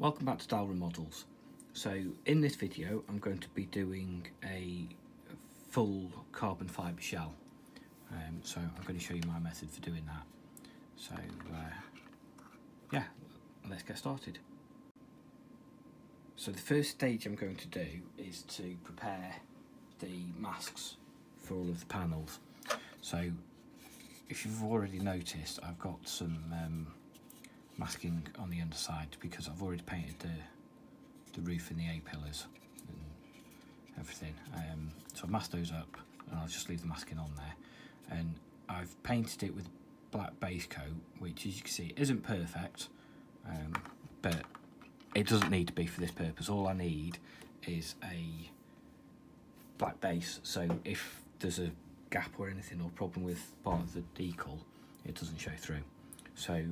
Welcome back to Dalren Models. So in this video I'm going to be doing a full carbon fibre shell. So I'm going to show you my method for doing that. So yeah, let's get started. So the first stage I'm going to do is to prepare the masks for all of the panels. So if you've already noticed, I've got some masking on the underside because I've already painted the roof and the A-pillars and everything. So I've masked those up and I'll just leave the masking on there. And I've painted it with black base coat, which as you can see isn't perfect, but it doesn't need to be for this purpose. All I need is a black base, so if there's a gap or anything or problem with part of the decal, it doesn't show through. So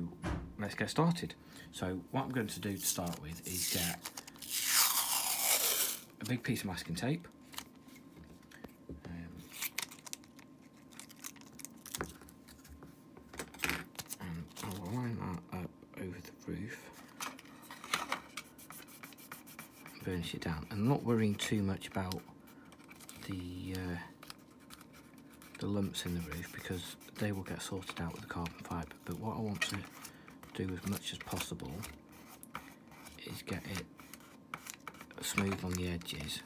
let's get started. So what I'm going to do to start with is get a big piece of masking tape, and I'll line that up over the roof, burnish it down, and not worrying too much about the lumps in the roof because they will get sorted out with the carbon fibre. But what I want to do as much as possible is get it smooth on the edges,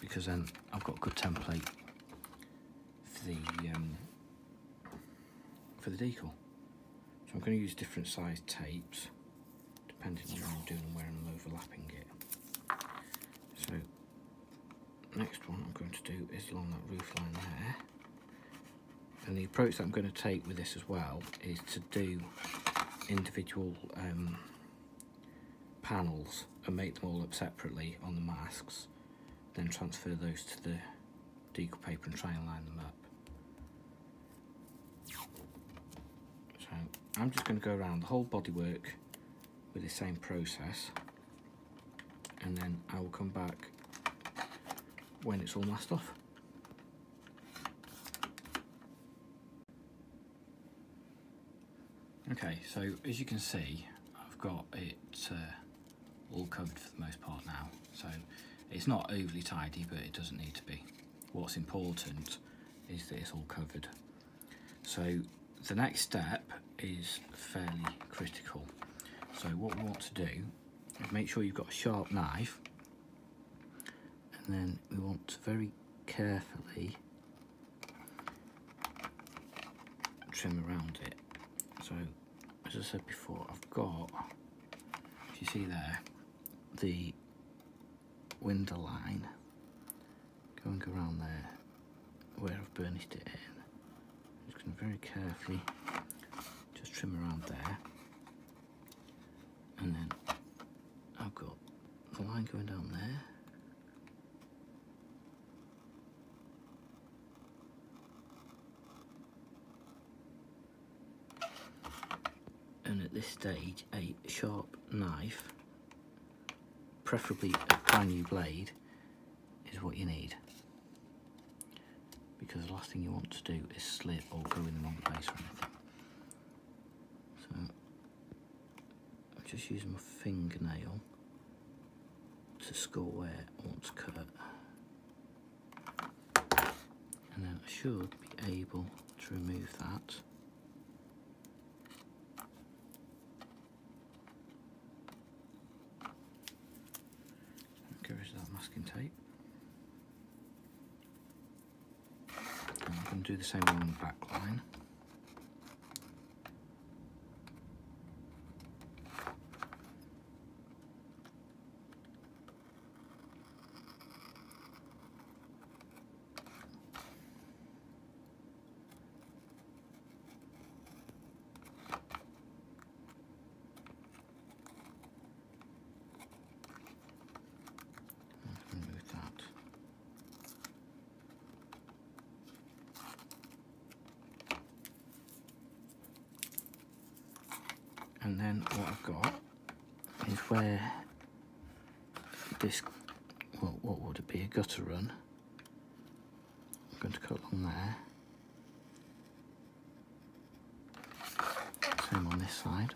because then I've got a good template for the decal. So I'm going to use different size tapes depending on what I'm doing and where I'm overlapping it. So next one I'm going to do is along that roof line there, and the approach that I'm going to take with this as well is to do individual panels and make them all up separately on the masks, then transfer those to the decal paper and try and line them up. So I'm just going to go around the whole bodywork with the same process, and then I will come back when it's all masked off. Okay, so as you can see, I've got it all covered for the most part now. So it's not overly tidy, but it doesn't need to be. What's important is that it's all covered. So the next step is fairly critical. So what we want to do is make sure you've got a sharp knife, and then we want to very carefully trim around it. So as I said before, I've got, if you see there, the window line going around there where I've burnished it in. I'm just going to very carefully just trim around there, and then I've got the line going down there. This stage, a sharp knife, preferably a brand new blade, is what you need, because the last thing you want to do is slip or go in the wrong place or anything. So I'm just using my fingernail to score where I want to cut, and then I should be able to remove that. Masking tape, and I'm going to do the same along the back line. And then what I've got is where this, well, what would it be, a gutter run. I'm going to cut along there. Same on this side.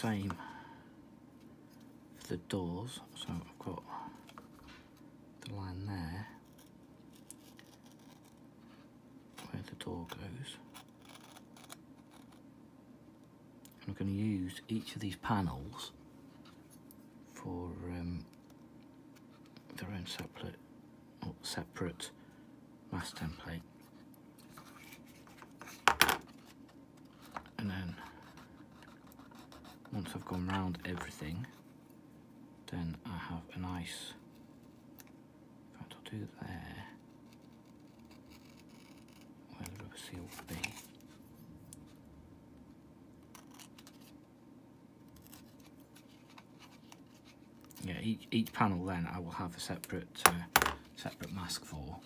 same for the doors, so I've got the line there where the door goes. And I'm going to use each of these panels for their own separate mass template. And then once I've gone round everything, then I have a nice, in fact I'll do there, where the rubber seal would be. Yeah, each panel then I will have a separate mask for,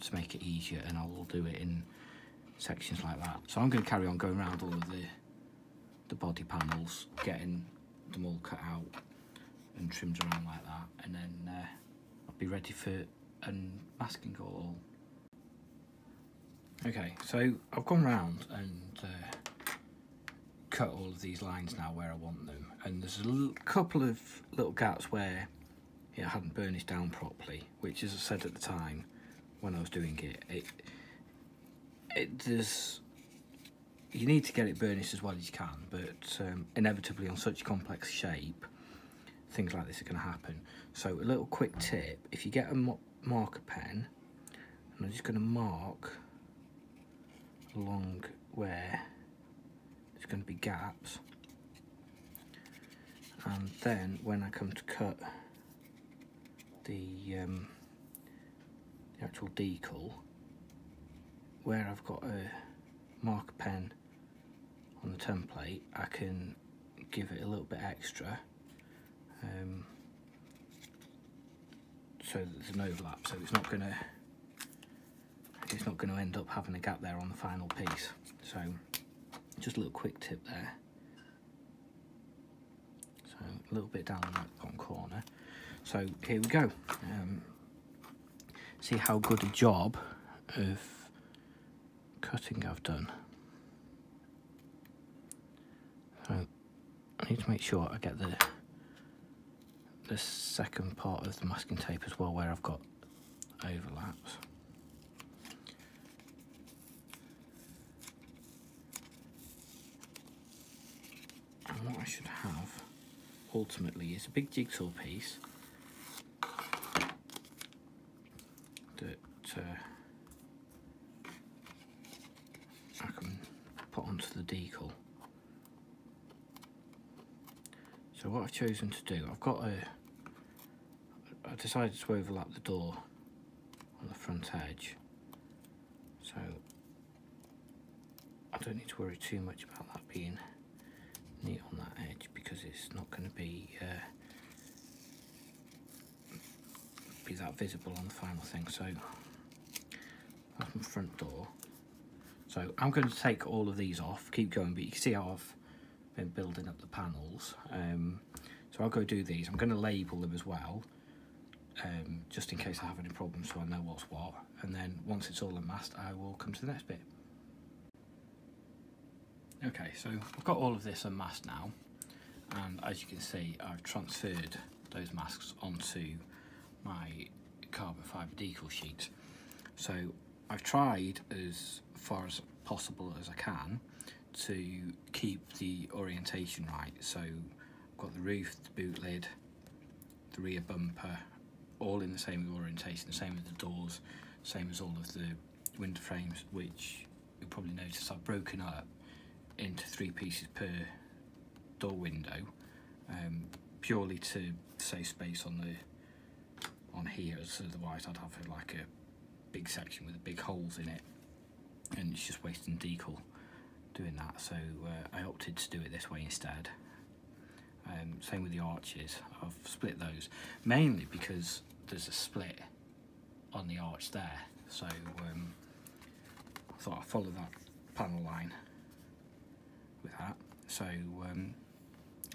to make it easier, and I will do it in sections like that. So I'm going to carry on going around all of the body panels, getting them all cut out and trimmed around like that, and then I'll be ready for unmasking all. Okay, so I've gone round and cut all of these lines now where I want them, and there's a couple of little gaps where it hadn't burnished down properly, which, as I said at the time when I was doing it, you need to get it burnished as well as you can, but inevitably on such a complex shape, things like this are going to happen. So a little quick tip, if you get a marker pen, and I'm just going to mark along where there's going to be gaps, and then when I come to cut the actual decal, where I've got a marker pen on the template, I can give it a little bit extra so that there's an overlap, so it's not going to end up having a gap there on the final piece. So just a little quick tip there. So a little bit down in that bottom corner. So here we go. See how good a job of cutting I've done. So I need to make sure I get the second part of the masking tape as well, where I've got overlaps. And what I should have ultimately is a big jigsaw piece that I can put onto the decal. So what I've chosen to do, I decided to overlap the door on the front edge, so I don't need to worry too much about that being neat on that edge, because it's not going to be that visible on the final thing. So that's my front door. So I'm going to take all of these off, keep going, but you can see how I've been building up the panels. So I'll go do these. I'm going to label them as well, just in case I have any problems, so I know what's what. And then once it's all unmasked, I will come to the next bit. Okay, so I've got all of this unmasked now, and as you can see, I've transferred those masks onto my carbon fibre decal sheet. So I've tried as far as possible as I can to keep the orientation right. So I've got the roof, the boot lid, the rear bumper, all in the same orientation, the same with the doors, same as all of the window frames, which you'll probably notice I've broken up into 3 pieces per door window, purely to save space on here, so otherwise I'd have like a big section with big holes in it, and it's just wasting decal doing that. So I opted to do it this way instead. Same with the arches, I've split those mainly because there's a split on the arch there, so I thought I'd follow that panel line with that. So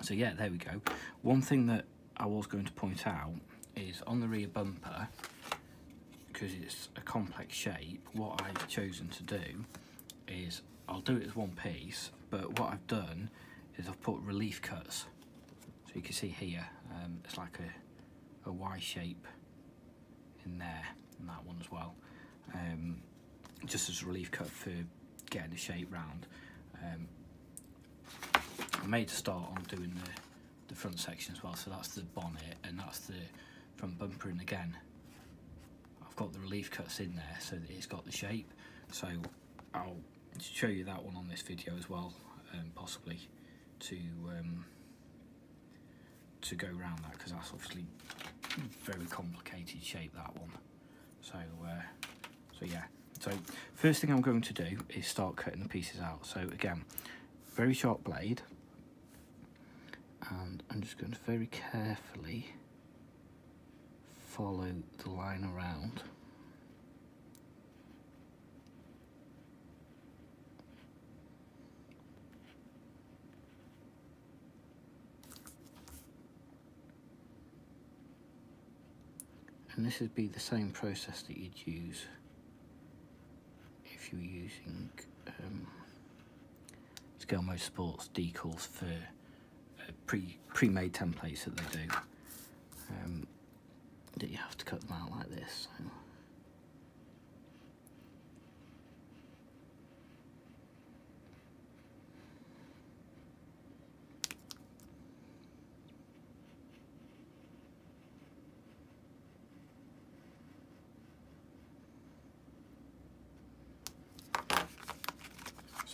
so yeah, there we go. One thing that I was going to point out is on the rear bumper, because it's a complex shape, what I've chosen to do is, I'll do it as one piece, but what I've done is I've put relief cuts. So you can see here, it's like a Y shape in there, and that one as well, just as a relief cut for getting the shape round. I made a start on doing the front section as well, so that's the bonnet and that's the front bumper, and again I've got the relief cuts in there so that it's got the shape. So I'll show you that one on this video as well, possibly to go around that, because that's obviously very complicated shape, that one. So yeah, so first thing I'm going to do is start cutting the pieces out. So again, very sharp blade, and I'm just going to very carefully follow the line around. And this would be the same process that you'd use if you were using Scale Motorsport's decals for pre-made templates that they do, that you have to cut them out like this. So.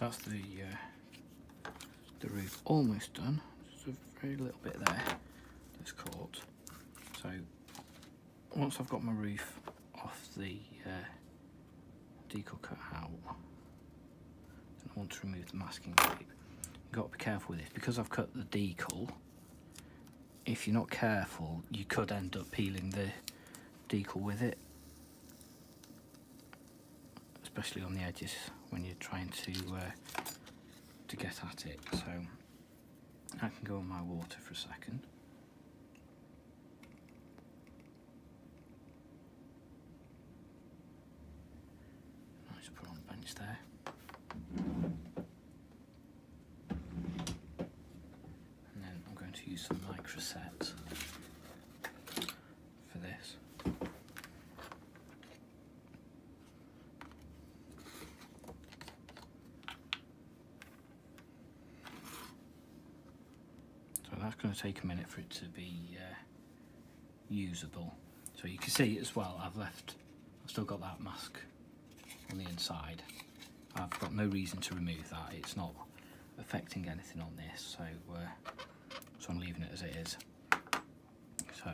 That's the roof almost done, just a very little bit there that's caught. So once I've got my roof off the decal cut out, then I want to remove the masking tape. You've got to be careful with this, because I've cut the decal. If you're not careful, you could end up peeling the decal with it, especially on the edges when you're trying to get at it. So I can go on my water for a second. I'll just put it on the bench there. And then I'm going to use some Microset for this. Going to take a minute for it to be usable. So you can see as well, I've still got that mask on the inside. I've got no reason to remove that, it's not affecting anything on this, so I'm leaving it as it is. So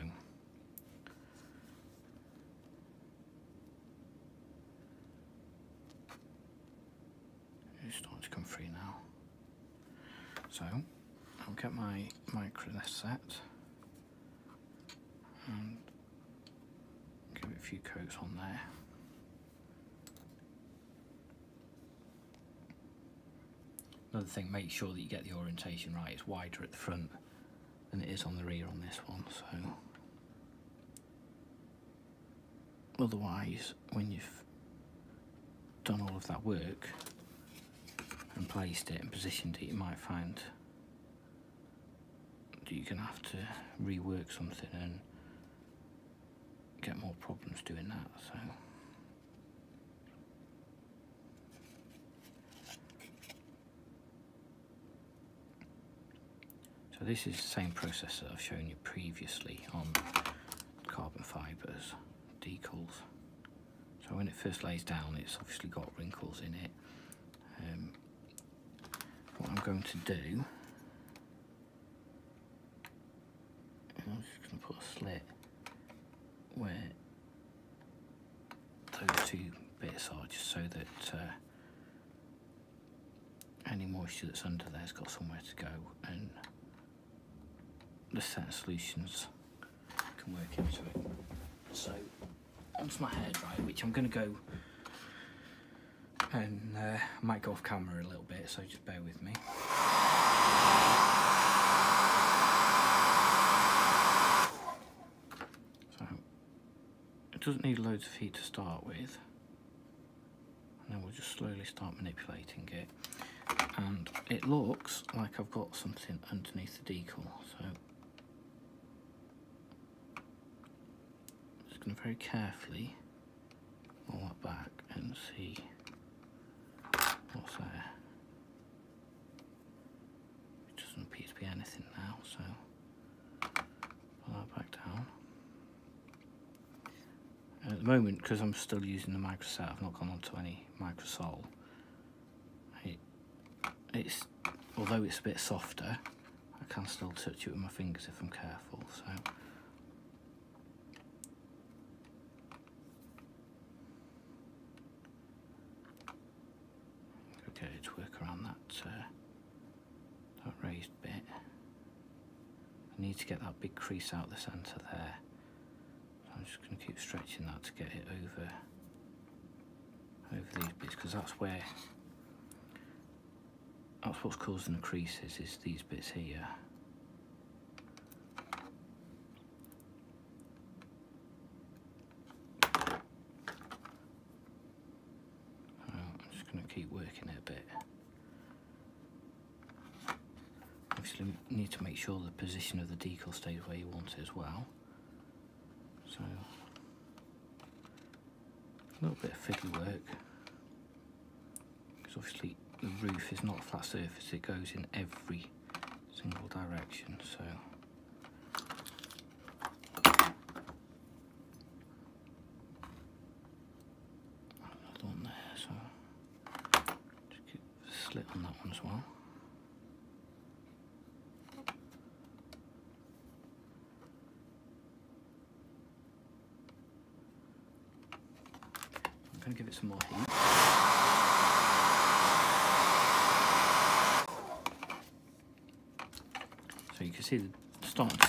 it's starting to come free now. So I'll get my Microset and give it a few coats on there. Another thing, make sure that you get the orientation right. It's wider at the front than it is on the rear on this one, so otherwise when you've done all of that work and placed it and positioned it, you might find you're going to have to rework something and get more problems doing that. So this is the same process that I've shown you previously on carbon fibres decals. So when it first lays down, it's obviously got wrinkles in it. What I'm going to do, I'm just going to put a slit where those two bits are, just so that any moisture that's under there has got somewhere to go, and the set of solutions can work into it. So onto my hairdryer, which I'm going to go and I might go off camera a little bit, so just bear with me. It doesn't need loads of heat to start with, and then we'll just slowly start manipulating it. and it looks like I've got something underneath the decal, so I'm just going to very carefully pull that back and see what's there. It doesn't appear to be anything now, so pull that back down. And at the moment, because I'm still using the Microset, I've not gone onto any Microsol. It's, although it's a bit softer, I can still touch it with my fingers if I'm careful, so okay, to work around that that raised bit. I need to get that big crease out the centre there, so I'm just going to keep stretching that to get it over these bits, because that's where that's what's causing the creases, is these bits here. So I'm just going to keep working it a bit. Obviously you need to make sure the position of the decal stays where you want it as well. So a little bit of fiddly work, because obviously the roof is not a flat surface, it goes in every single direction, so another one there, so just keep the slit on that one as well. I'm going to give it some more heat. So you can see it's starting to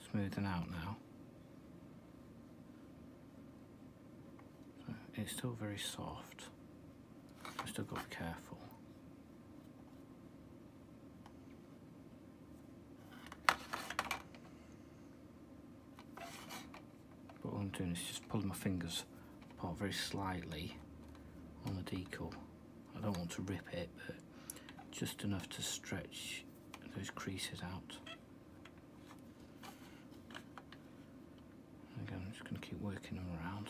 smoothen out now. So it's still very soft. I've still got to be careful. But what I'm doing is just pulling my fingers apart very slightly on the decal. I don't want to rip it, but just enough to stretch those creases out. Again, I'm just going to keep working them around.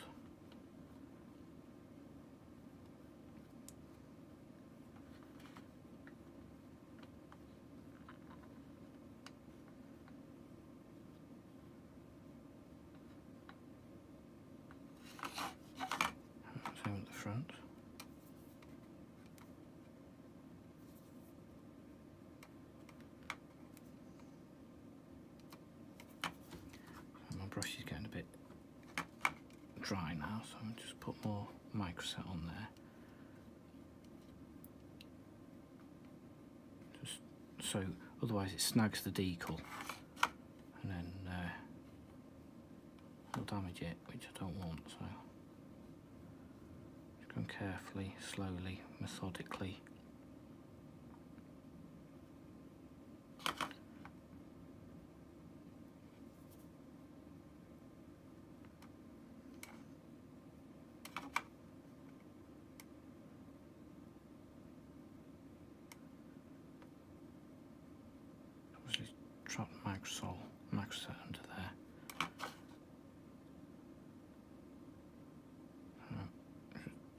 Same at the front. Brush is getting a bit dry now, so I'm just put more Microset on there, just so otherwise it snags the decal and then it'll damage it, which I don't want. So just going carefully, slowly, methodically. Drop Microsol, Microset under there.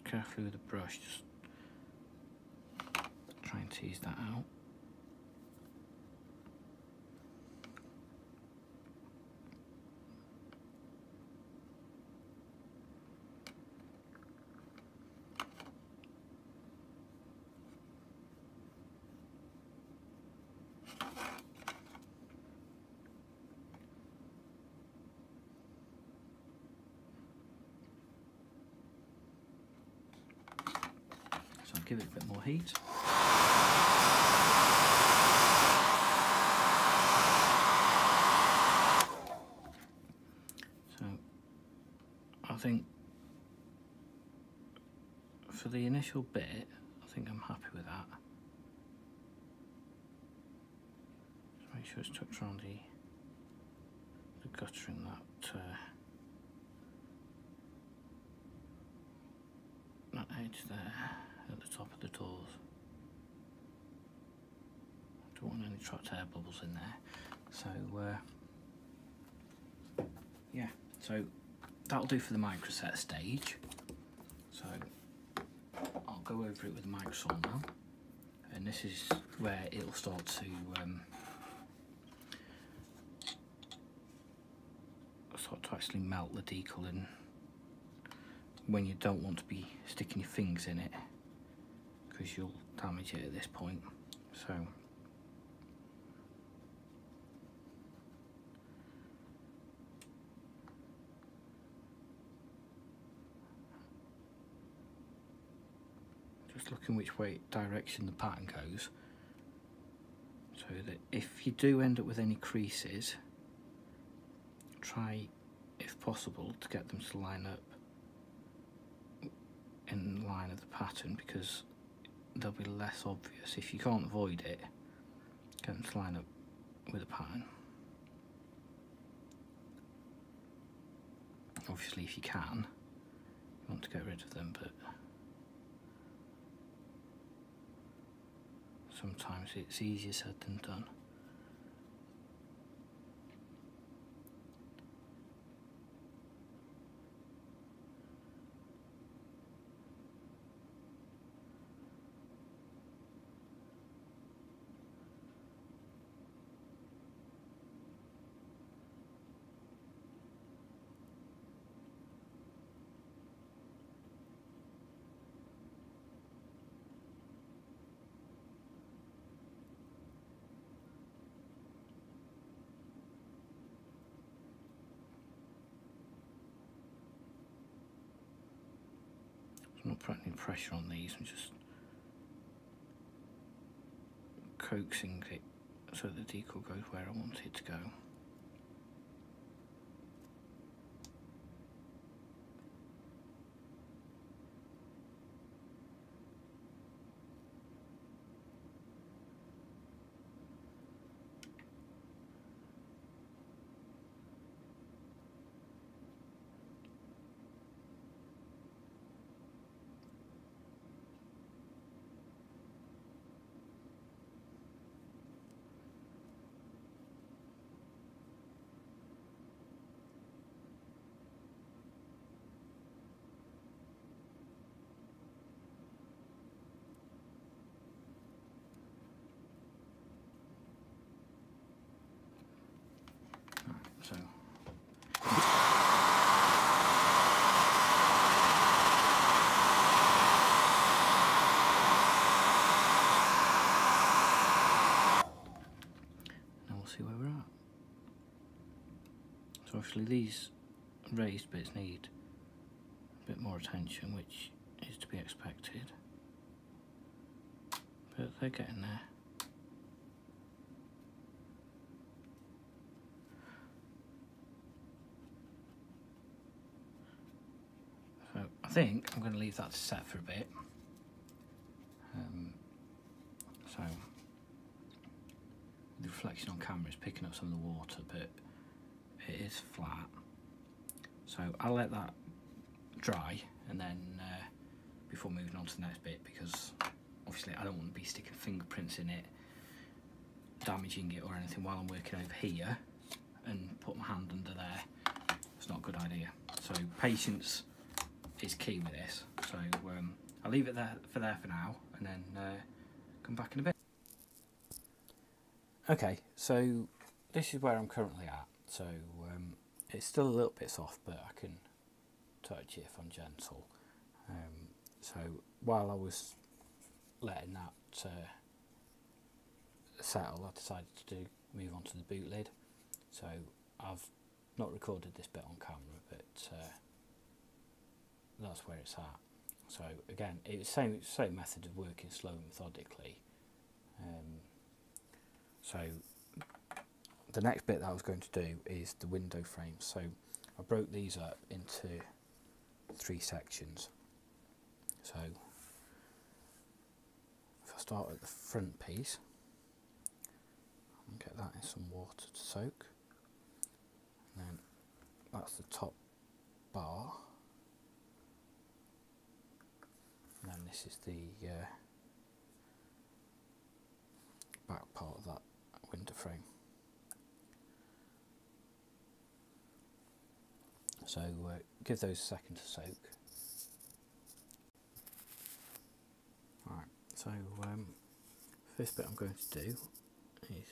Carefully with the brush, just try and tease that out. Give it a bit more heat. So I think for the initial bit, I think I'm happy with that. Just make sure it's tucked around the guttering that edge there at the top of the doors. Don't want any track air bubbles in there. So yeah, so that'll do for the Microset stage. So I'll go over it with the Microsol now, and this is where it'll start to actually melt the decal in when you don't want to be sticking your fingers in it, because you'll damage it at this point. So just looking which way direction the pattern goes, so that if you do end up with any creases, try if possible to get them to line up in line of the pattern, because they'll be less obvious. If you can't avoid it, get them to line up with the pattern. Obviously if you can, you want to get rid of them, but sometimes it's easier said than done. I'm not putting any pressure on these, I'm just coaxing it so the decal goes where I want it to go. So now we'll see where we're at. So obviously these raised bits need a bit more attention, which is to be expected, but they're getting there. I think I'm going to leave that to set for a bit. So the reflection on camera is picking up some of the water, but it is flat. So I'll let that dry, and then before moving on to the next bit, because obviously I don't want to be sticking fingerprints in it, damaging it or anything while I'm working over here and put my hand under there. It's not a good idea. So patience is key with this, so I'll leave it there for now, and then come back in a bit. Okay, so this is where I'm currently at. So it's still a little bit soft, but I can touch it if I'm gentle. So while I was letting that settle, I decided to move on to the boot lid. So I've not recorded this bit on camera, but that's where it's at. So again, it's same method of working, slow and methodically. So the next bit that I was going to do is the window frame. So I broke these up into 3 sections. So if I start at the front piece, I'll get that in some water to soak, and then that's the top bar. And this is the back part of that window frame. So give those a second to soak. Right, so first bit I'm going to do is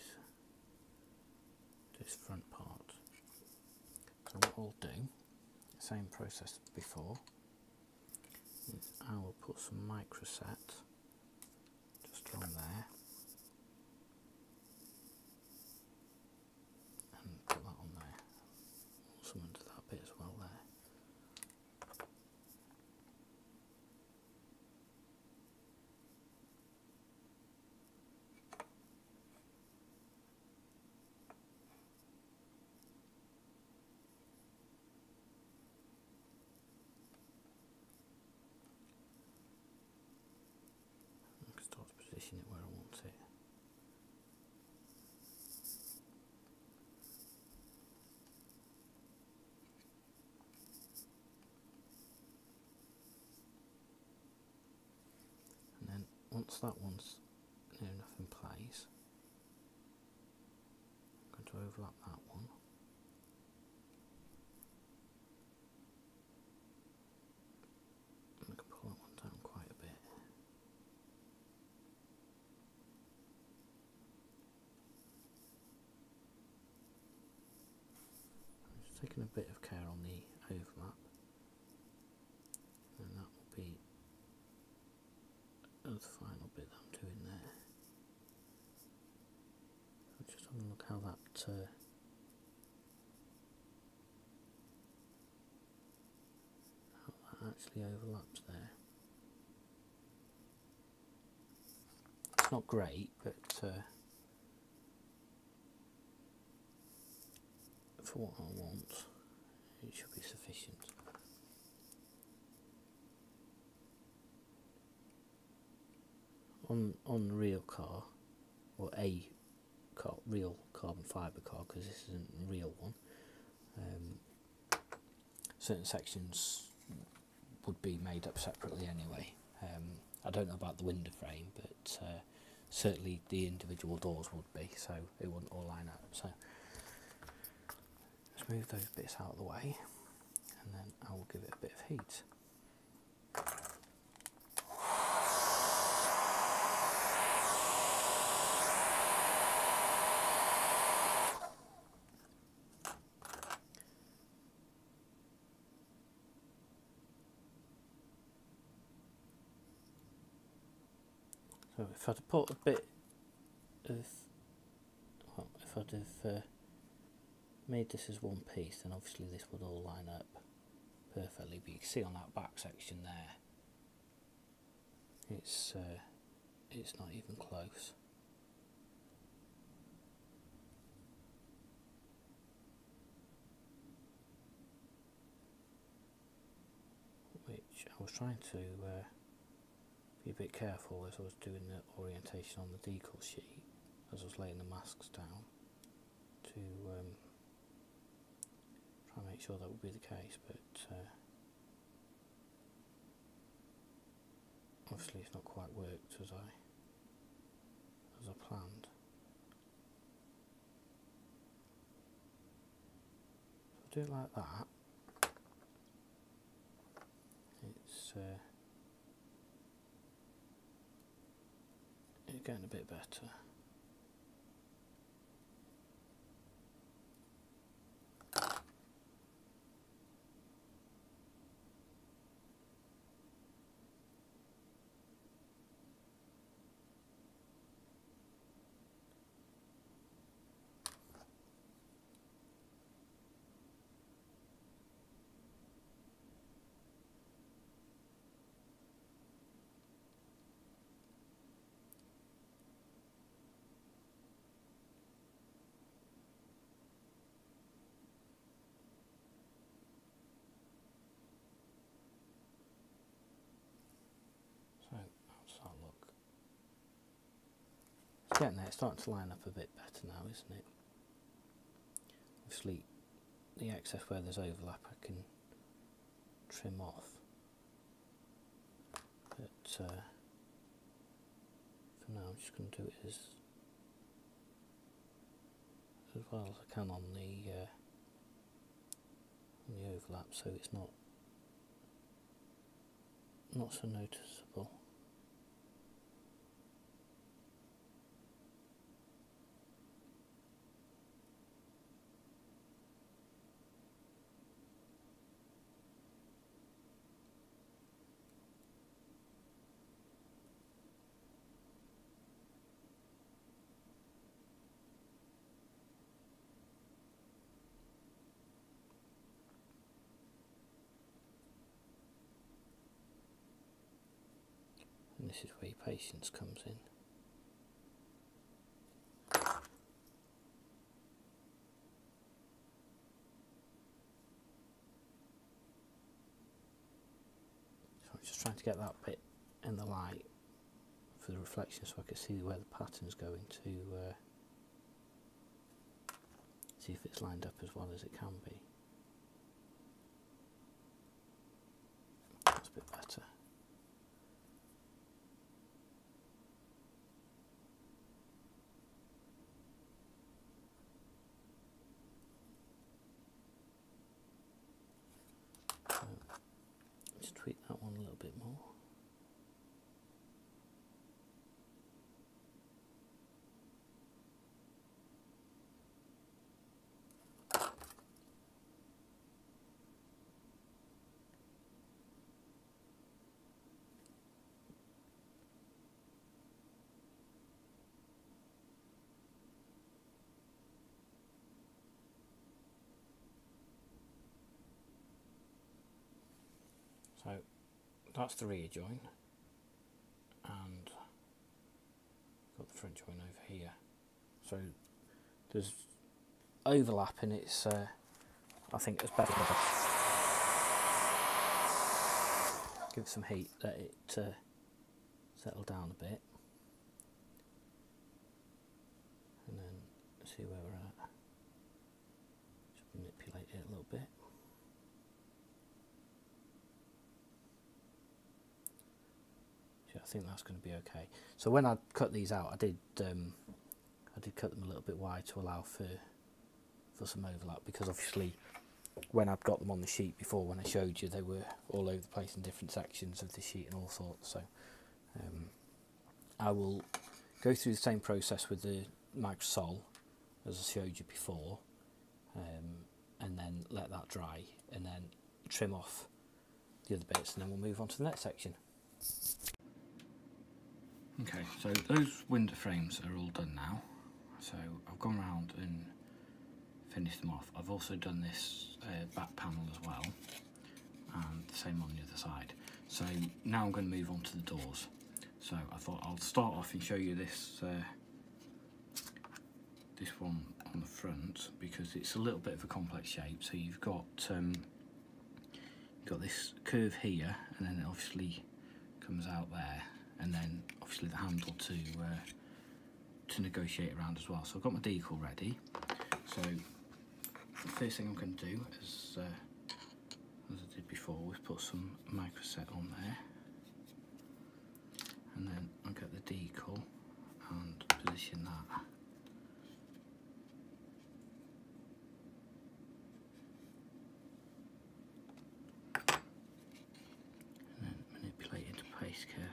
this front part. So what I'll do, same process as before, is I will put some Microset just on there and put that on there, also under that bit as well there. Position it where I want it. And then once that one's near enough in place, I'm going to overlap that one. Taking a bit of care on the overlap, and that will be the final bit that I'm doing there. I'm just having a look how that actually overlaps there. It's not great, but for what I want, it should be sufficient. On the real car, or a car, real carbon fibre car, because this isn't a real one, certain sections would be made up separately anyway. I don't know about the window frame, but certainly the individual doors would be, so it wouldn't all line up. So move those bits out of the way, and then I will give it a bit of heat. So if I'd put a bit of, well, if I'd have made this as one piece, then obviously this would all line up perfectly, but you can see on that back section there, it's not even close. Which I was trying to be a bit careful as I was doing the orientation on the decal sheet, as I was laying the masks down, to I make sure that would be the case, but obviously it's not quite worked as I planned. So do it like that. It's getting a bit better. Getting there, it's starting to line up a bit better now, isn't it? Obviously, the excess where there's overlap I can trim off, but for now I'm just going to do it as as well as I can on the overlap, so it's not so noticeable. This is where your patience comes in. So I'm just trying to get that bit in the light for the reflection so I can see where the pattern's going to see if it's lined up as well as it can be. That's a bit better. That one a little bit more. So that's the rear join, and got the front join over here. So there's overlap, and it's I think it's better. Give it some heat, let it settle down a bit, and then see where we're at. Just manipulate it a little bit. I think that's going to be okay. So when I cut these out, I did cut them a little bit wide to allow for some overlap, because obviously when I'd got them on the sheet before, when I showed you, they were all over the place in different sections of the sheet and all sorts. So I will go through the same process with the Microsol as I showed you before, and then let that dry, and then trim off the other bits, and then we'll move on to the next section. Okay, so those window frames are all done now. So I've gone around and finished them off. I've also done this back panel as well, and the same on the other side. So now I'm going to move on to the doors. So I thought I'll start off and show you this this one on the front, because it's a little bit of a complex shape. So you've got this curve here, and then it obviously comes out there, and then obviously the handle to negotiate around as well. So I've got my decal ready. So the first thing I'm going to do is, as I did before, we've put some Microset on there, and then I'll get the decal and position that. And then manipulate into place carefully.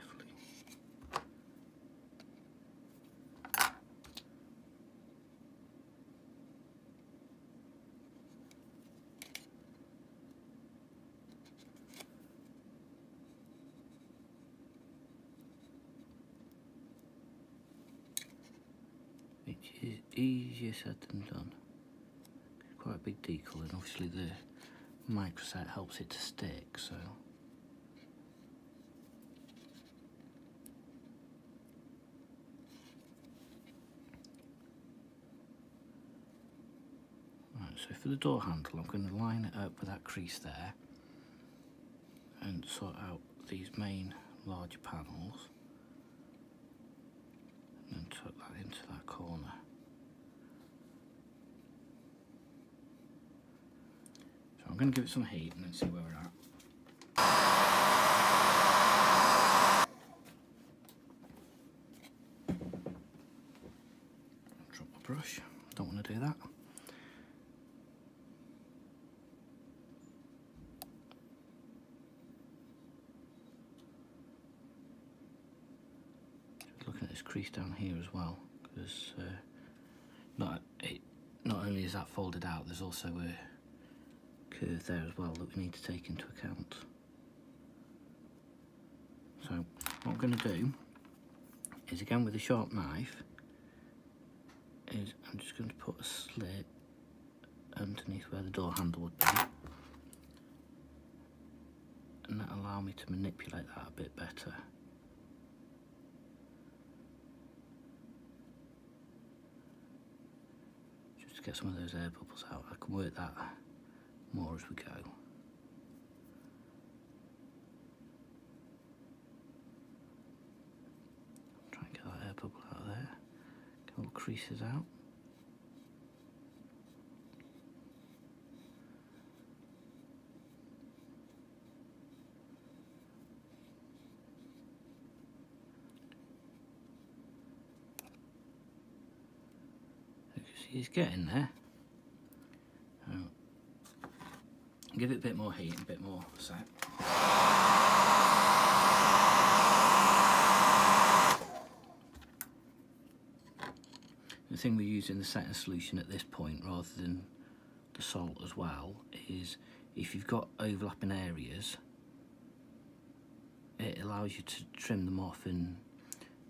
It's easier said than done. Quite a big decal, and obviously the Microset helps it to stick, so right. So for the door handle, I'm going to line it up with that crease there and sort out these main larger panels, and tuck that into that corner. So I'm going to give it some heat and then see where we're at. Drop my brush, don't want to do that. crease down here as well, because not only is that folded out, there's also a curve there as well that we need to take into account. So what we're going to do is, again with a sharp knife, is I'm just going to put a slit underneath where the door handle would be, and that'll allow me to manipulate that a bit better. Just to get some of those air bubbles out, I can work that more as we go. Try and get that air bubble out of there, get all the creases out. He's getting there. Oh. Give it a bit more heat and a bit more set. The thing we're using the setting solution at this point rather than the salt as well is, if you've got overlapping areas, it allows you to trim them off and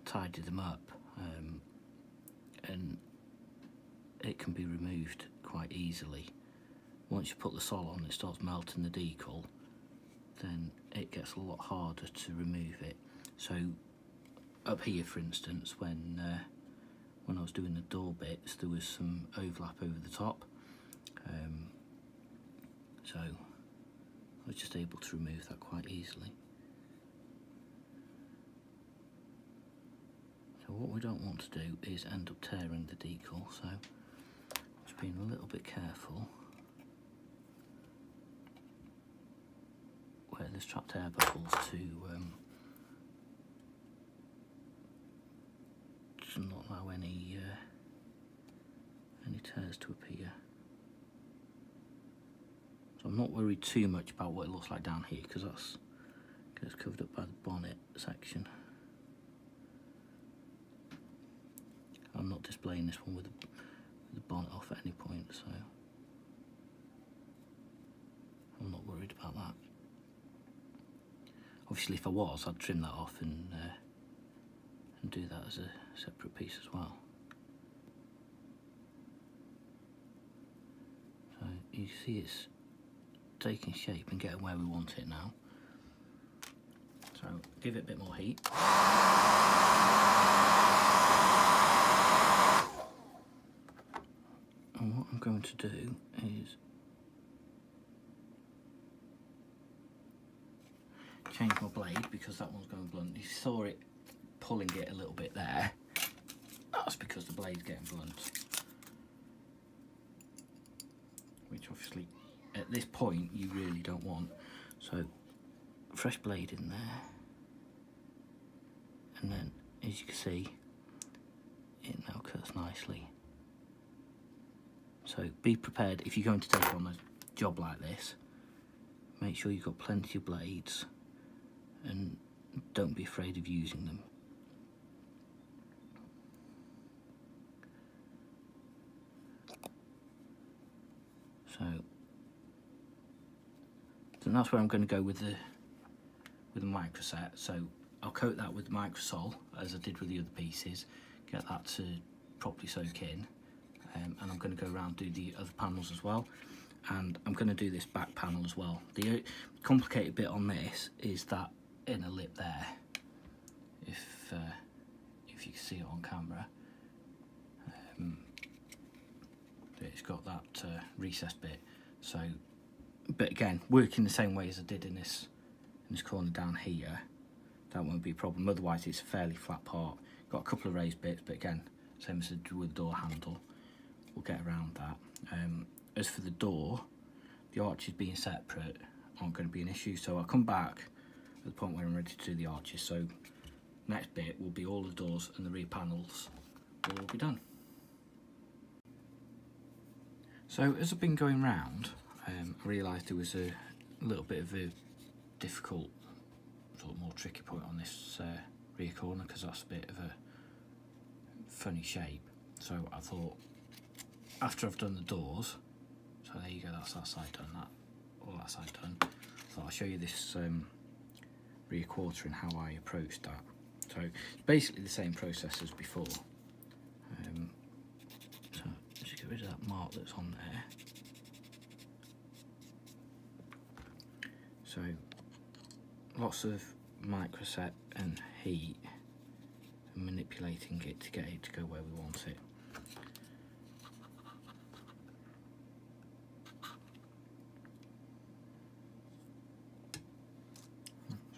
tidy them up, and it can be removed quite easily. Once you put the salt on, it starts melting the decal, then it gets a lot harder to remove it. So up here, for instance, when I was doing the door bits, there was some overlap over the top, so I was just able to remove that quite easily. So what we don't want to do is end up tearing the decal, so just being a little bit careful where there's trapped air bubbles to not allow any tears to appear. So I'm not worried too much about what it looks like down here, because that's gets covered up by the bonnet section. I'm not displaying this one with the bonnet off at any point, so I'm not worried about that. Obviously if I was, I'd trim that off and do that as a separate piece as well. So you see it's taking shape and getting where we want it now. So give it a bit more heat. And what I'm going to do is change my blade, because that one's going blunt. You saw it pulling it a little bit there. That's because the blade's getting blunt. Which obviously, at this point, you really don't want. So, fresh blade in there. And then, as you can see, it now cuts nicely. So be prepared if you're going to take on a job like this. Make sure you've got plenty of blades and don't be afraid of using them. So then that's where I'm going to go with the microset. So I'll coat that with Microsol as I did with the other pieces, get that to properly soak in. And I'm going to go around and do the other panels as well, and I'm going to do this back panel as well. The complicated bit on this is that inner lip there, if you can see it on camera, it's got that recessed bit. So, but again, working the same way as I did in this corner down here, that won't be a problem. Otherwise, it's a fairly flat part. Got a couple of raised bits, but again, same as with the door handle. We'll get around that. As for the door, the arches being separate aren't going to be an issue, so I'll come back at the point where I'm ready to do the arches. So next bit will be all the doors and the rear panels will all be done. So as I've been going round, I realised there was a little bit of a difficult, sort of more tricky point on this rear corner, because that's a bit of a funny shape. So I thought, after I've done the doors, so there you go, that's that side done, all that side done. So I'll show you this rear quarter and how I approached that. So it's basically the same process as before. So just get rid of that mark that's on there. So lots of microset and heat, and manipulating it to get it to go where we want it.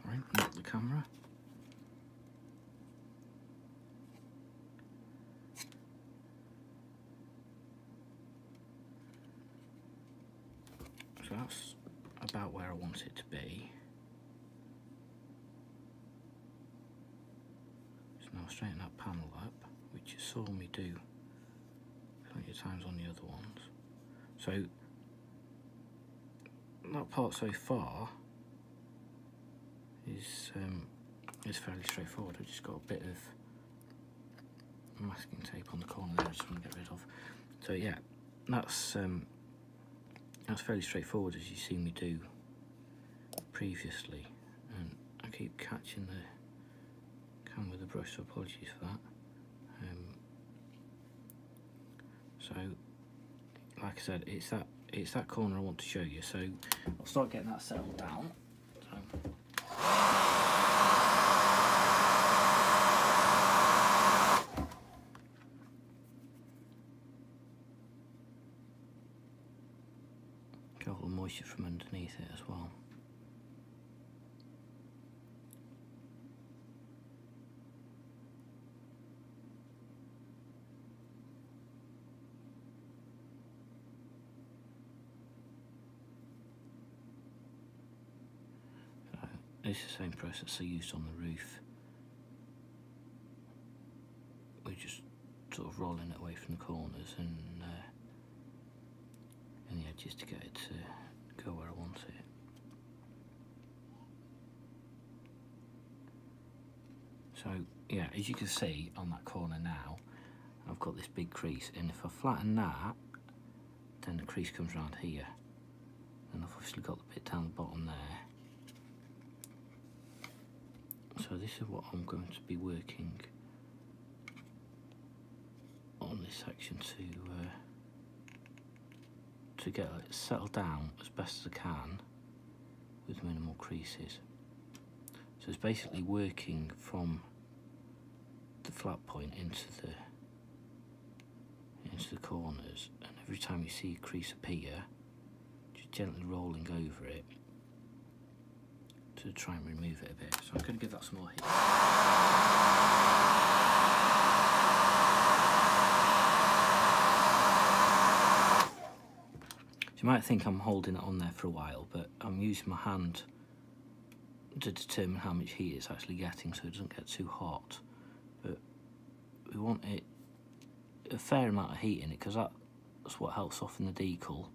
Sorry, not the camera. So that's about where I want it to be. So now I'll straighten that panel up, which you saw me do plenty of times on the other ones. So that part so far is fairly straightforward. I've just got a bit of masking tape on the corner there I just want to get rid of. So yeah, that's fairly straightforward, as you've seen me do previously. And I keep catching the camera with the brush, so apologies for that. So like I said, it's that corner I want to show you, so I'll start getting that settled down. So, a little moisture from underneath it as well. It's the same process I used on the roof. We're just sort of rolling it away from the corners and the edges to get it to go where I want it. So yeah, as you can see on that corner now, I've got this big crease, and if I flatten that, then the crease comes round here, and I've obviously got the bit down the bottom there. So this is what I'm going to be working on this section to get it settled down as best as I can with minimal creases. So it's basically working from the flat point into the corners, and every time you see a crease appear, just gently rolling over it to try and remove it a bit. So I'm going to give that some more heat. You might think I'm holding it on there for a while, but I'm using my hand to determine how much heat it's actually getting, so it doesn't get too hot. But we want it a fair amount of heat in it, because that's what helps soften the decal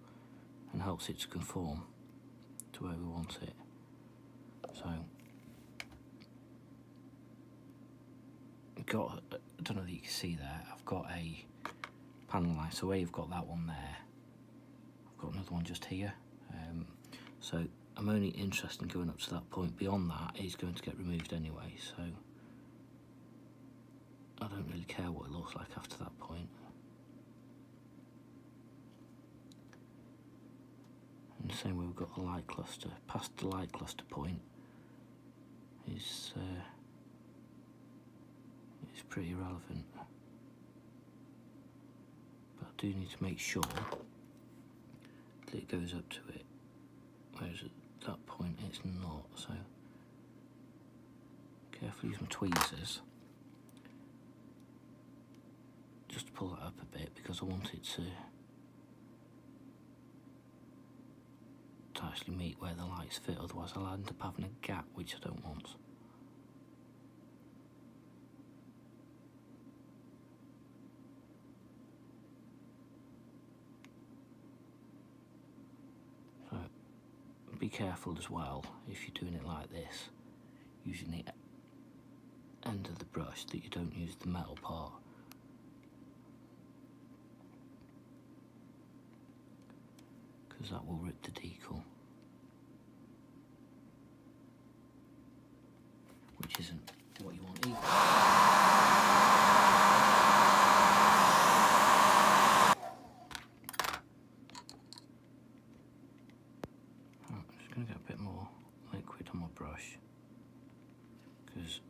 and helps it to conform to where we want it. So I don't know if you can see there, I've got a panel line, so where you've got that one there, another one just here. So I'm only interested in going up to that point. Beyond that, it's going to get removed anyway, so I don't really care what it looks like after that point. And the same way we've got the light cluster. Past the light cluster point is pretty irrelevant, but I do need to make sure it goes up to it, whereas at that point it's not. So carefully use my tweezers just to pull that up a bit, because I want it to actually meet where the lights fit, otherwise I'll end up having a gap, which I don't want. Be careful as well, if you're doing it like this, using the end of the brush, that you don't use the metal part, because that will rip the decal, which isn't what you want either. I'm just going to get a bit more liquid on my brush, because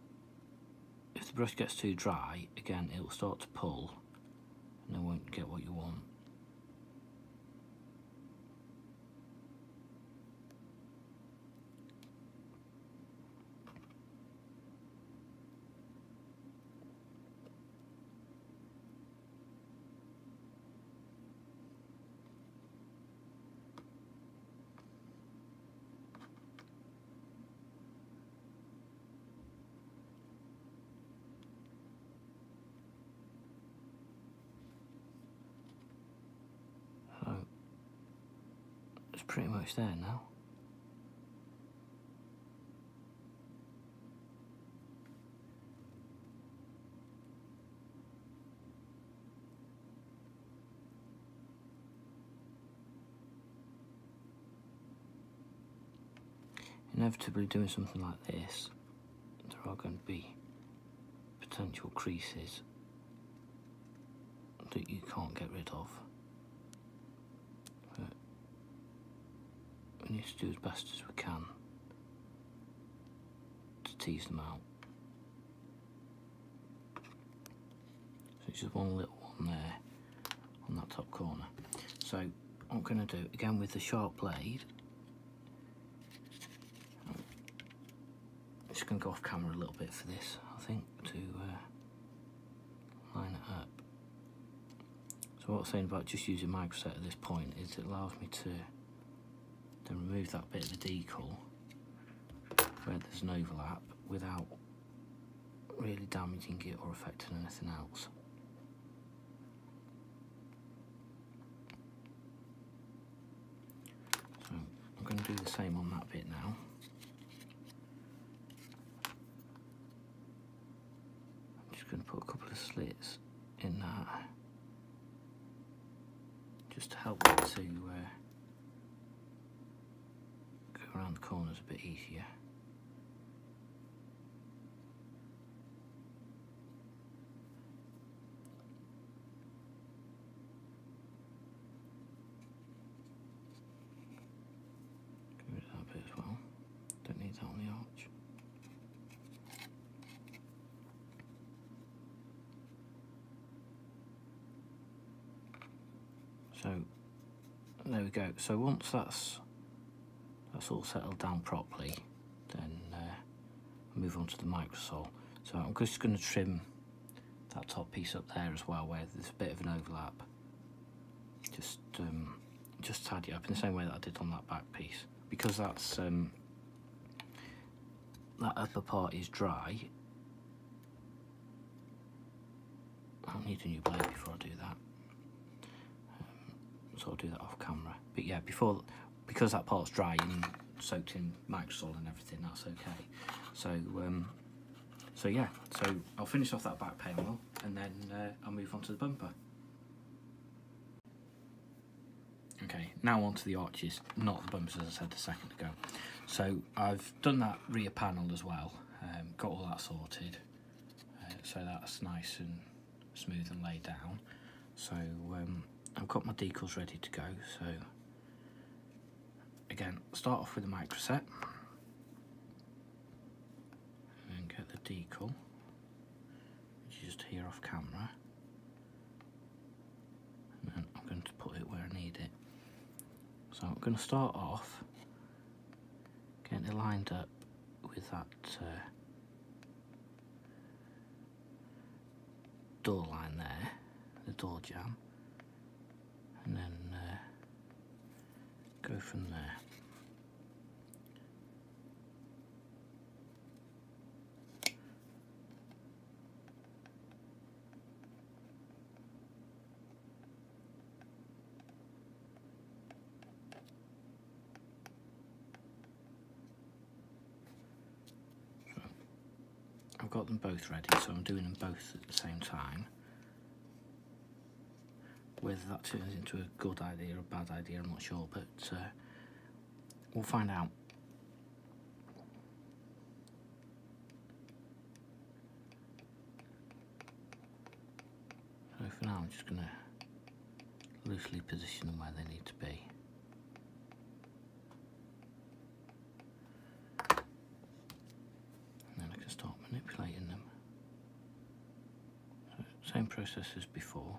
if the brush gets too dry, again, it'll start to pull and it won't get what you want. Pretty much there now. Inevitably, doing something like this, there are going to be potential creases that you can't get rid of. We need to do as best as we can to tease them out. So it's just one little one there on that top corner. So what I'm going to do, again with the sharp blade, I'm just going to go off camera a little bit for this, I think, to line it up. So what I was saying about just using Microset at this point is it allows me to then remove that bit of the decal where there's an overlap without really damaging it or affecting anything else. So I'm going to do the same on that bit now. I'm just going to put a couple of slits in that just to help it to around the corners a bit easier. Get rid of that bit as well. Don't need that on the arch. So there we go. So once that's all settled down properly, then move on to the Microsol. So I'm just going to trim that top piece up there as well, where there's a bit of an overlap. Just tidy up in the same way that I did on that back piece, because that's that upper part is dry. I'll need a new blade before I do that, so I'll do that off camera. But yeah, because that part's dry and soaked in Microsol and everything, that's okay. So, yeah. So I'll finish off that back panel and then I'll move on to the bumper. Okay, now onto the arches, not the bumpers, as I said a second ago. So I've done that rear panel as well, got all that sorted, so that's nice and smooth and laid down. So I've got my decals ready to go. So. Again, start off with the Microset and get the decal, which is just here off camera, and then I'm going to put it where I need it. So I'm going to start off getting it lined up with that door line there, the door jamb, and then go from there. So I've got them both ready, so I'm doing them both at the same time. whether that turns into a good idea or a bad idea, I'm not sure, but we'll find out. So for now I'm just going to loosely position them where they need to be. And then I can start manipulating them. So same process as before.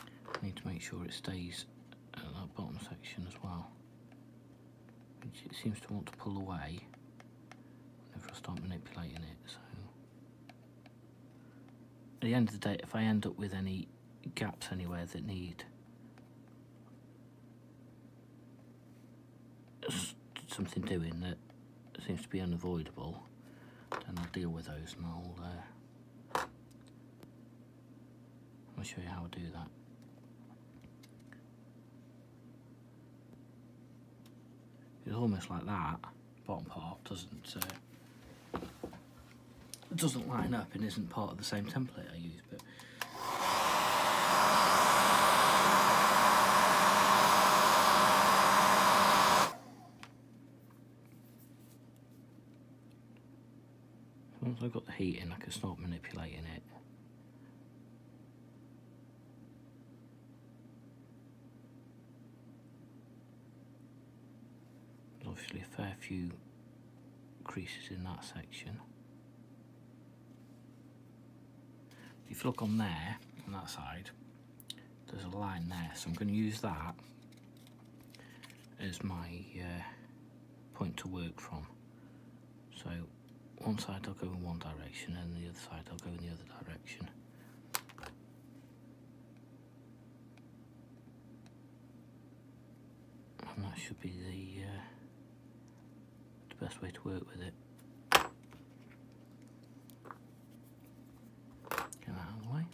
I need to make sure it stays at that bottom section as well, which it seems to want to pull away whenever I start manipulating it. So at the end of the day, if I end up with any gaps anywhere that need something doing that seems to be unavoidable, then I'll deal with those, and I'll show you how I do that. It's almost like that bottom part doesn't line up and isn't part of the same template I use, but once I've got the heat in, I can start manipulating it. Obviously a fair few creases in that section. If you look on there, on that side, there's a line there, so I'm going to use that as my point to work from. So one side I'll go in one direction and the other side I'll go in the other direction. And that should be the best way to work with it. Get that out of the way.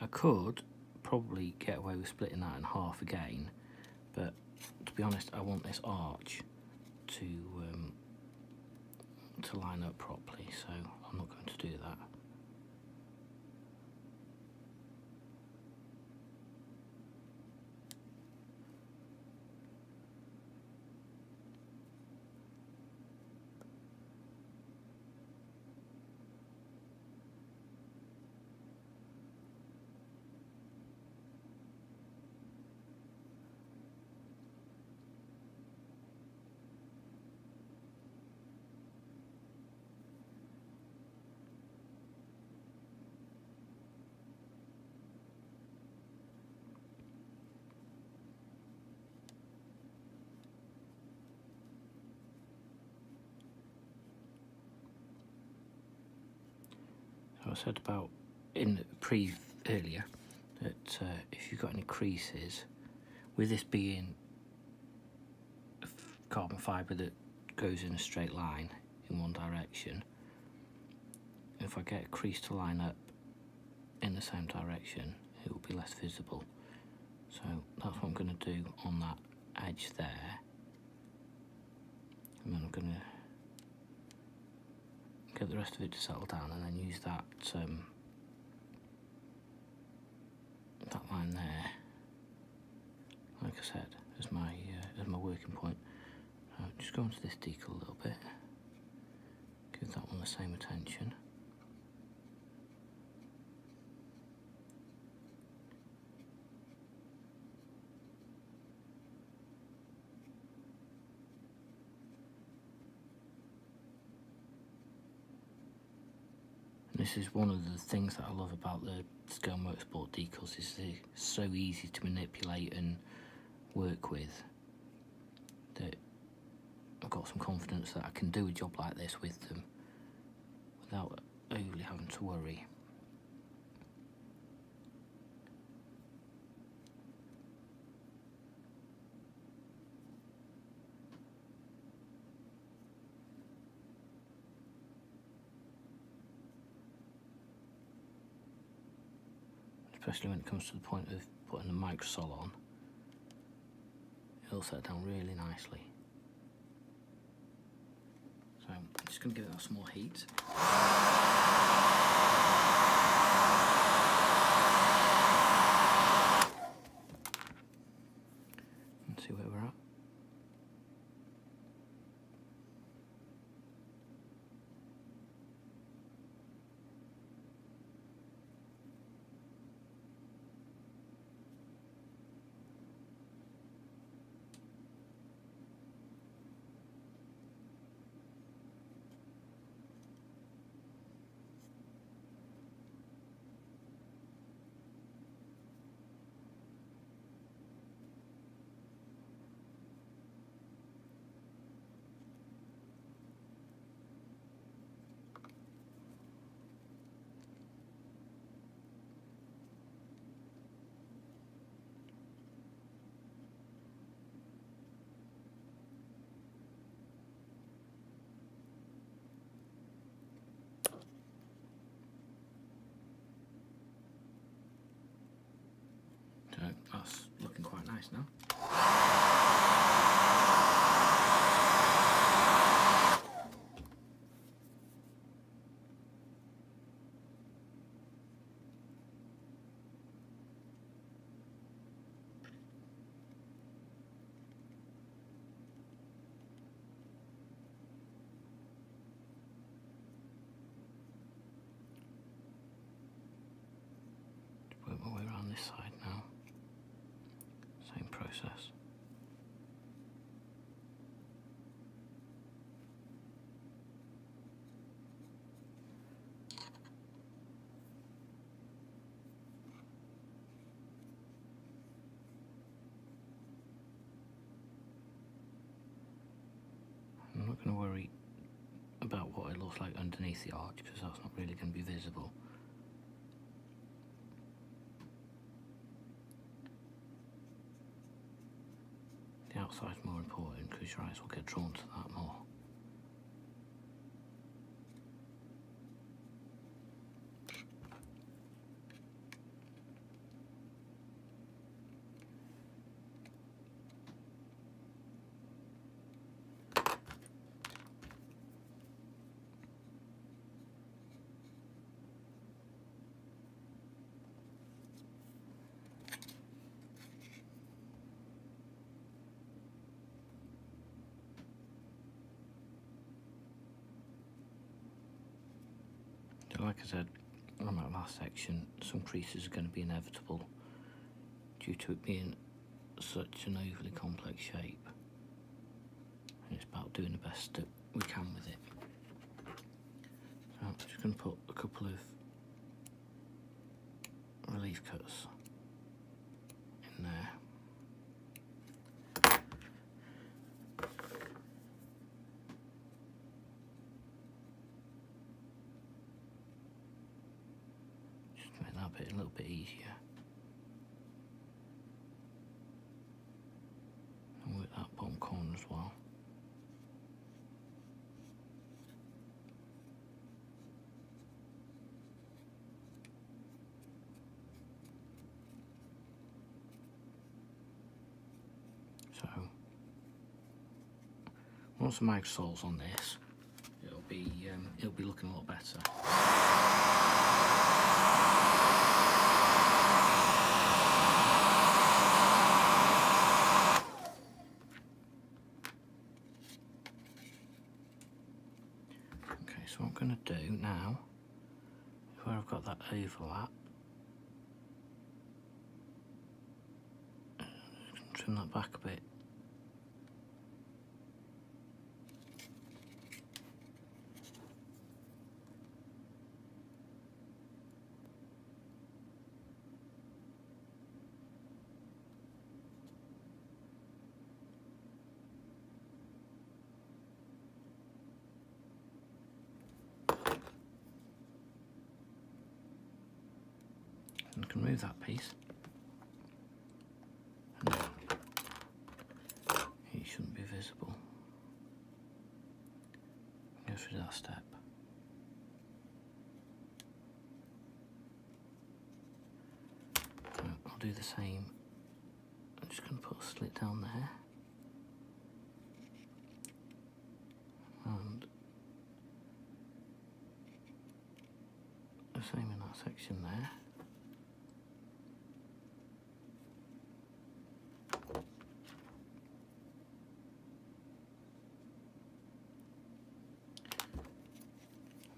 I could probably get away with splitting that in half again, but to be honest, I want this arch to line up properly, so I'm not going to do that. I said about in the earlier that if you've got any creases, with this being carbon fibre that goes in a straight line in one direction, if I get a crease to line up in the same direction, it will be less visible. So that's what I'm going to do on that edge there, and then I'm going to get the rest of it to settle down, and then use that that line there, like I said, as my working point. So just go onto this decal a little bit, give that one the same attention. This is one of the things that I love about the scale motorsport decals, is they're so easy to manipulate and work with that I've got some confidence that I can do a job like this with them without overly having to worry. especially when it comes to the point of putting the Microsol on. It'll set down really nicely. So I'm just going to give it a small heat. And see where we're at. That's looking quite nice now. Work my way around this side now. Same process. I'm not going to worry about what it looks like underneath the arch because that's not really going to be visible. Outside's more important because your eyes will get drawn to that more. Like I said, on that last section, some creases are going to be inevitable due to it being such an overly complex shape, and it's about doing the best that we can with it. So I'm just going to put a couple of relief cuts in there. A little bit easier. And work that bottom corner as well. So once the Microsol's on this, it'll be looking a lot better. So what I'm going to do now, where I've got that overlap, I'm just going to trim that back a bit. And can move that piece, and it shouldn't be visible. Go through that step. do the same. I'm just going to put a slit down there. And the same in that section there.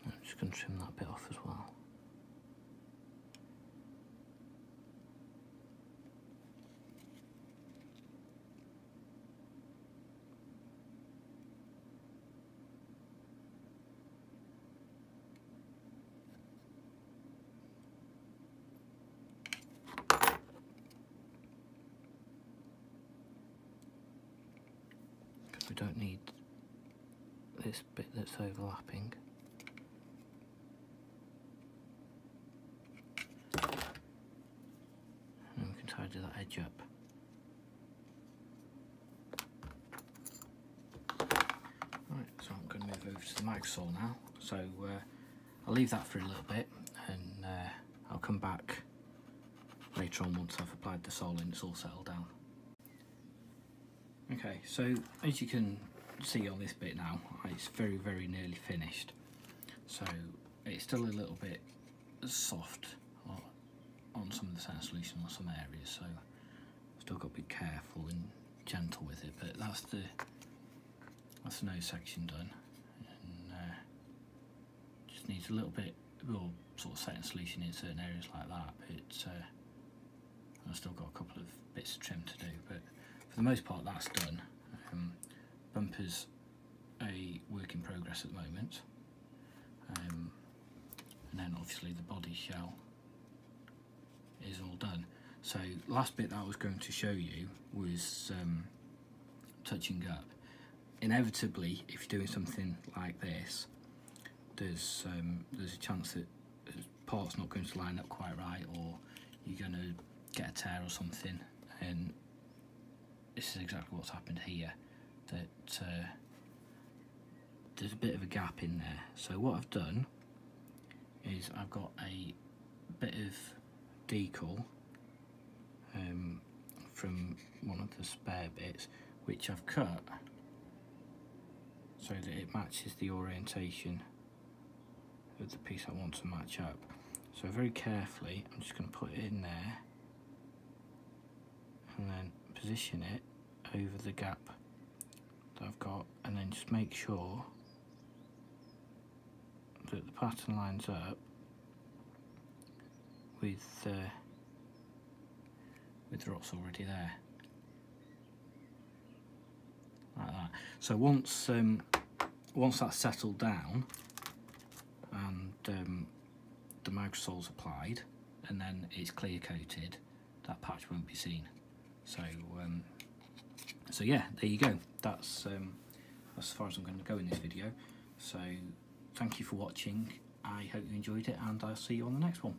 I'm just going to trim that bit off as well. We don't need this bit that's overlapping. And then we can tidy that edge up. Right, so I'm going to move over to the Microsol now. So I'll leave that for a little bit, and I'll come back later on once I've applied the sol and it's all settled down. Okay, so as you can see on this bit now, it's very, very nearly finished. So it's still a little bit soft on some of the sand solution on some areas, so still got to be careful and gentle with it. But that's the nose section done, and just needs a little bit more sort of setting solution in certain areas like that. But I've still got a couple of bits of trim to do, but for the most part that's done. Bumper's a work in progress at the moment, and then obviously the body shell is all done. So last bit that I was going to show you was touching up. Inevitably, if you're doing something like this, there's a chance that a part's not going to line up quite right, or you're going to get a tear or something, and this is exactly what's happened here, that there's a bit of a gap in there. So what I've done is I've got a bit of decal from one of the spare bits, which I've cut so that it matches the orientation of the piece I want to match up. So very carefully I'm just going to put it in there and then position it over the gap that I've got, and then just make sure that the pattern lines up with the rocks already there, like that. So once that's settled down and the Microsol's applied and then it's clear coated, that patch won't be seen. So so yeah, there you go. That's as far as I'm going to go in this video. So thank you for watching. I hope you enjoyed it, and I'll see you on the next one.